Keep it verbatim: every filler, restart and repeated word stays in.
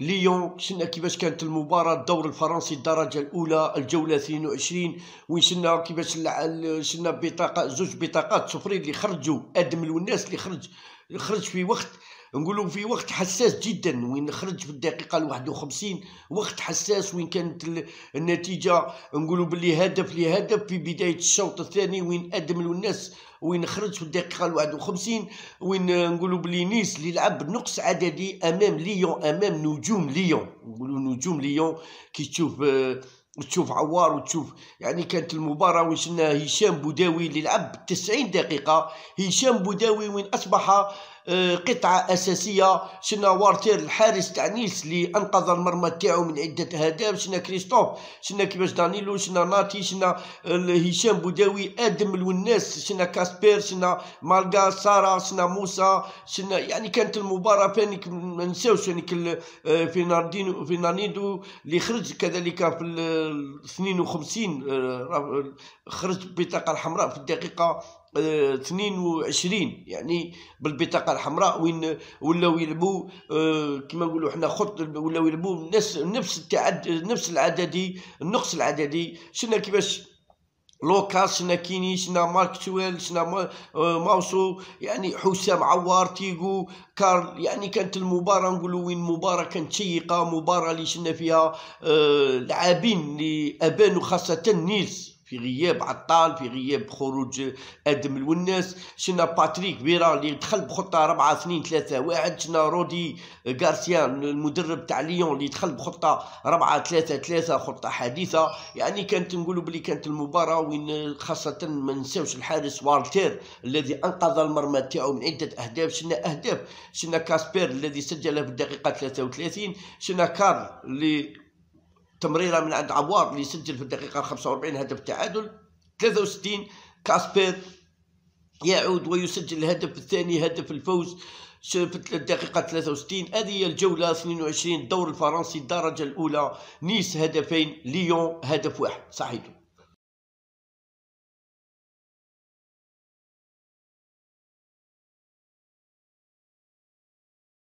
ليون شفنا كيفاش كانت المباراة الدور الفرنسي الدرجة الأولى الجولة اثنين وعشرين وين شفنا كيفاش شفنا بطاقة زوج بطاقات صفرين اللي خرجوا آدم الوناس اللي خرج خرج في وقت نقولوا في وقت حساس جدا وين خرج في الدقيقة الواحد وخمسين وقت حساس وين كانت النتيجة نقولوا باللي هدف لهدف في بداية الشوط الثاني وين آدم الوناس وين خرج في الدقيقة الواحد وخمسين وين نقولوا بلي نيس اللي لعب بنقص عددي امام ليون امام نجوم ليون نقولوا نجوم ليون كي تشوف تشوف عوار وتشوف يعني كانت المباراة وين شفنا هشام بوداوي اللي لعب تسعين دقيقة هشام بوداوي وين اصبح قطعة أساسية شفنا وارتير الحارس تاع نيس اللي أنقذ المرمى تاعو من عدة أهداف شفنا كريستوف شفنا كيفاش دانيلو شفنا ناتي شفنا هشام بوداوي آدم الوناس شفنا كاسبير شفنا مالغا سارة شفنا موسى شفنا يعني كانت المباراة فانيك ما نساوش فانيك فيناردينو فينانيدو اللي خرج كذلك في ال اثنين وخمسين خرج بالبطاقة الحمراء في الدقيقة اثنين وعشرين يعني بالبطاقه الحمراء وين ولاو يلعبوا اه كما نقولوا حنا خط ولاو يلعبوا نفس نفس التعد نفس العددي النقص العددي شفنا كيفاش لوكا شفنا كيني شفنا ماركتويل شفنا ماوسو يعني حسام عوار تيغو كارل يعني كانت المباراة نقولوا وين مباراة كانت شيقة مباراة اللي شفنا فيها اه لاعبين اللي ابانوا خاصة نيلز في غياب عطال في غياب خروج ادم الوناس شفنا باتريك بيرا اللي دخل بخطه أربعة اثنين ثلاثة واحد شفنا رودي غارسيان المدرب تاع ليون اللي دخل بخطه أربعة ثلاثة ثلاثة خطه حديثه يعني كانت نقولوا بلي كانت المباراه وين خاصه ما نساوش الحارس وارتير الذي انقذ المرمى تاعو من عده اهداف شفنا اهداف شفنا كاسبير الذي سجل في الدقيقه ثلاثة وثلاثين شفنا كارل اللي تمريره من عند عوار اللي سجل في الدقيقه خمسة وأربعين هدف التعادل ثلاثة وستين كاسبير يعود ويسجل الهدف الثاني هدف الفوز في الدقيقه ثلاثة وستين هذه هي الجوله اثنين وعشرين الدور الفرنسي الدرجه الاولى نيس هدفين ليون هدف واحد صحيح.